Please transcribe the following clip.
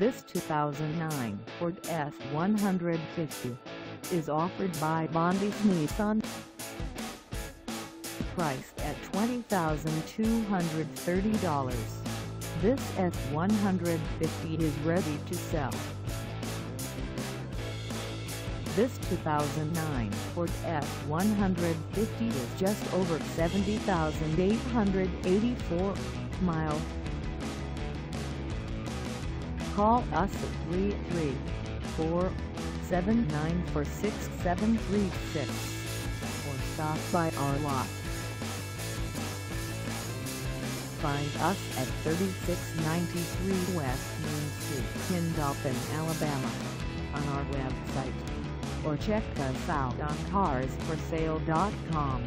This 2009 Ford F-150 is offered by Bondy's Nissan. Priced at $20,230, this F-150 is ready to sell. This 2009 Ford F-150 is just over 70,884 miles. Call us at 334-794-6736 or stop by our lot. Find us at 3693 West Main Street in Dothan, Alabama, on our website, or check us out on carsforsale.com.